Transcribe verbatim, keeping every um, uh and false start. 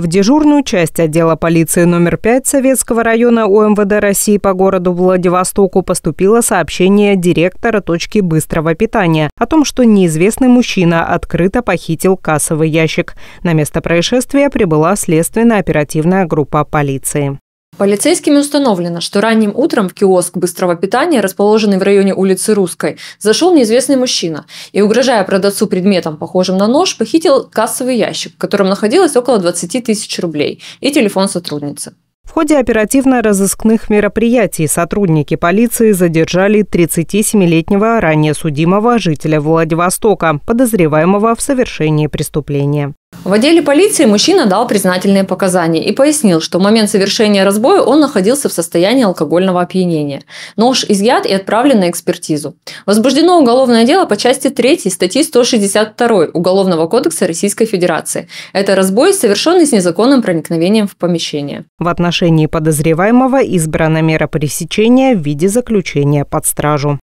В дежурную часть отдела полиции номер пять Советского района У Эм Вэ Дэ России по городу Владивостоку поступило сообщение директора точки быстрого питания о том, что неизвестный мужчина открыто похитил кассовый ящик. На место происшествия прибыла следственно-оперативная группа полиции. Полицейскими установлено, что ранним утром в киоск быстрого питания, расположенный в районе улицы Русской, зашел неизвестный мужчина и, угрожая продавцу предметом, похожим на нож, похитил кассовый ящик, в котором находилось около двадцати тысяч рублей, и телефон сотрудницы. В ходе оперативно-розыскных мероприятий сотрудники полиции задержали тридцатисемилетнего ранее судимого жителя Владивостока, подозреваемого в совершении преступления. В отделе полиции мужчина дал признательные показания и пояснил, что в момент совершения разбоя он находился в состоянии алкогольного опьянения. Нож изъят и отправлен на экспертизу. Возбуждено уголовное дело по части третьей статьи сто шестьдесят два Уголовного кодекса Российской Федерации. Это разбой, совершенный с незаконным проникновением в помещение. В отношении подозреваемого избрана мера пресечения в виде заключения под стражу.